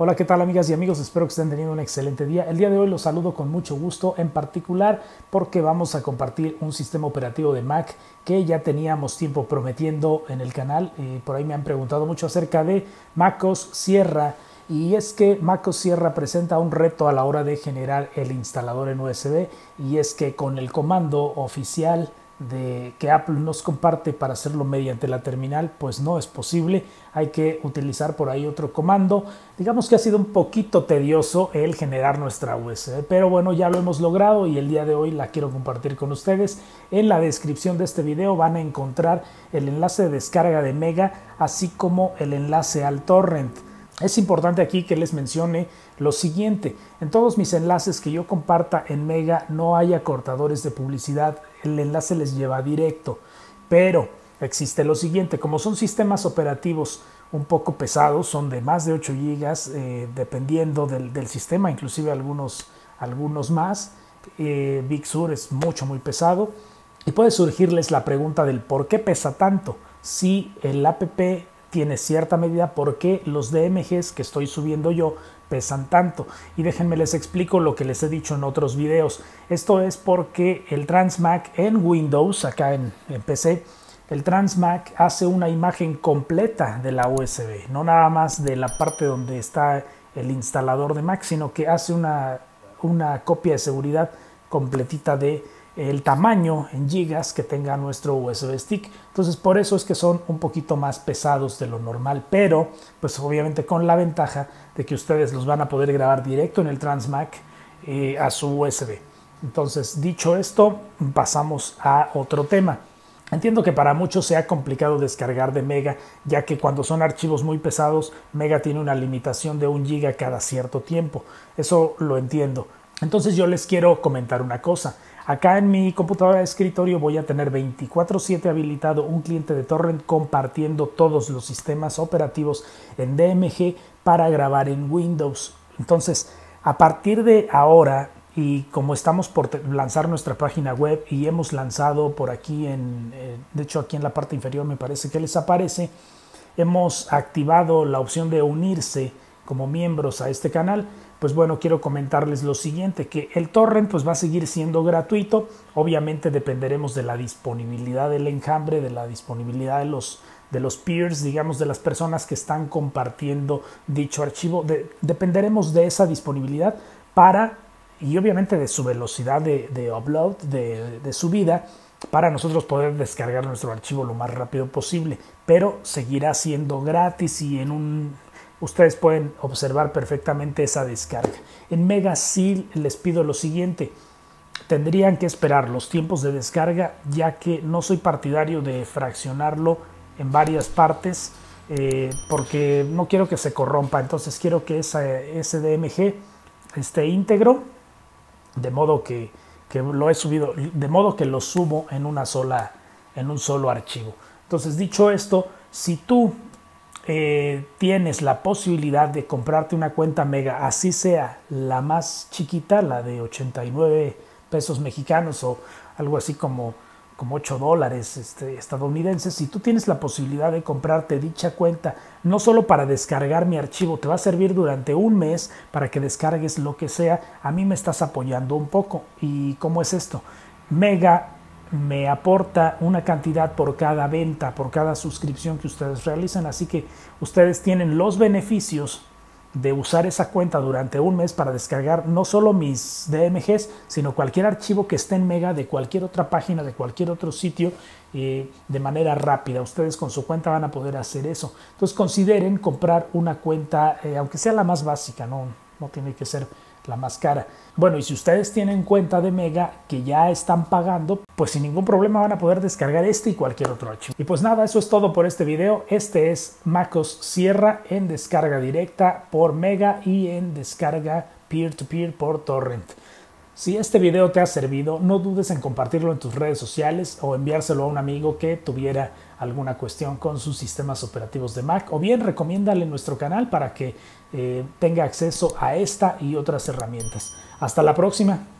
Hola, ¿qué tal amigas y amigos? Espero que estén teniendo un excelente día. El día de hoy los saludo con mucho gusto, en particular porque vamos a compartir un sistema operativo de Mac que ya teníamos tiempo prometiendo en el canal. Por ahí me han preguntado mucho acerca de macOS Sierra. Y es que macOS Sierra presenta un reto a la hora de generar el instalador en USB. Y es que con el comando oficial que Apple nos comparte para hacerlo mediante la terminal, pues no es posible. Hay que utilizar por ahí otro comando. Digamos que ha sido un poquito tedioso el generar nuestra USB, pero bueno, ya lo hemos logrado y el día de hoy la quiero compartir con ustedes. En la descripción de este video van a encontrar el enlace de descarga de Mega, así como el enlace al Torrent. Es importante aquí que les mencione lo siguiente: en todos mis enlaces que yo comparta en Mega no hay acortadores de publicidad, el enlace les lleva directo, pero existe lo siguiente: como son sistemas operativos un poco pesados, son de más de 8 GB, dependiendo del sistema, inclusive algunos más, Big Sur es muy pesado, y puede surgirles la pregunta del por qué pesa tanto si el app tiene cierta medida, por qué los DMGs que estoy subiendo yo pesan tanto. Y déjenme les explico lo que les he dicho en otros videos. Esto es porque el TransMac en Windows, acá en PC, el TransMac hace una imagen completa de la USB, no nada más de la parte donde está el instalador de Mac, sino que hace una copia de seguridad completita de el tamaño en gigas que tenga nuestro USB stick. Entonces por eso es que son un poquito más pesados de lo normal, pero pues obviamente con la ventaja de que ustedes los van a poder grabar directo en el TransMac a su USB. Entonces, dicho esto, pasamos a otro tema. Entiendo que para muchos sea complicado descargar de Mega, ya que cuando son archivos muy pesados, Mega tiene una limitación de 1 GB cada cierto tiempo. Eso lo entiendo. Entonces yo les quiero comentar una cosa. Acá en mi computadora de escritorio voy a tener 24/7 habilitado un cliente de Torrent compartiendo todos los sistemas operativos en DMG para grabar en Windows. Entonces, a partir de ahora, y como estamos por lanzar nuestra página web y hemos lanzado por aquí, de hecho aquí en la parte inferior me parece que les aparece, hemos activado la opción de unirse como miembros a este canal. Pues bueno, quiero comentarles lo siguiente, que el Torrent pues va a seguir siendo gratuito. Obviamente dependeremos de la disponibilidad del enjambre, de la disponibilidad de los peers, digamos, de las personas que están compartiendo dicho archivo. Dependeremos de esa disponibilidad y obviamente de su velocidad de upload, de subida, para nosotros poder descargar nuestro archivo lo más rápido posible. Pero seguirá siendo gratis y ustedes pueden observar perfectamente esa descarga. En Mega sí les pido lo siguiente: tendrían que esperar los tiempos de descarga, ya que no soy partidario de fraccionarlo en varias partes, porque no quiero que se corrompa. Entonces quiero que ese DMG esté íntegro, de modo que lo he subido, de modo que lo subo en un solo archivo. Entonces, dicho esto, si tú tienes la posibilidad de comprarte una cuenta Mega, así sea la más chiquita, la de 89 pesos mexicanos o algo así como $8 estadounidenses, si tú tienes la posibilidad de comprarte dicha cuenta, no solo para descargar mi archivo, te va a servir durante un mes para que descargues lo que sea, a mí me estás apoyando un poco. ¿Y cómo es esto? Mega me aporta una cantidad por cada venta, por cada suscripción que ustedes realizan, así que ustedes tienen los beneficios de usar esa cuenta durante un mes para descargar no solo mis DMGs, sino cualquier archivo que esté en Mega, de cualquier otra página, de cualquier otro sitio, de manera rápida. Ustedes con su cuenta van a poder hacer eso. Entonces consideren comprar una cuenta, aunque sea la más básica, no tiene que ser la más cara. Bueno, y si ustedes tienen cuenta de Mega que ya están pagando, pues sin ningún problema van a poder descargar este y cualquier otro archivo. Y pues nada, eso es todo por este video. Este es macOS Sierra en descarga directa por Mega y en descarga peer-to-peer por Torrent. Si este video te ha servido, no dudes en compartirlo en tus redes sociales o enviárselo a un amigo que tuviera alguna cuestión con sus sistemas operativos de Mac, o bien recomiéndale nuestro canal para que tenga acceso a esta y otras herramientas. Hasta la próxima.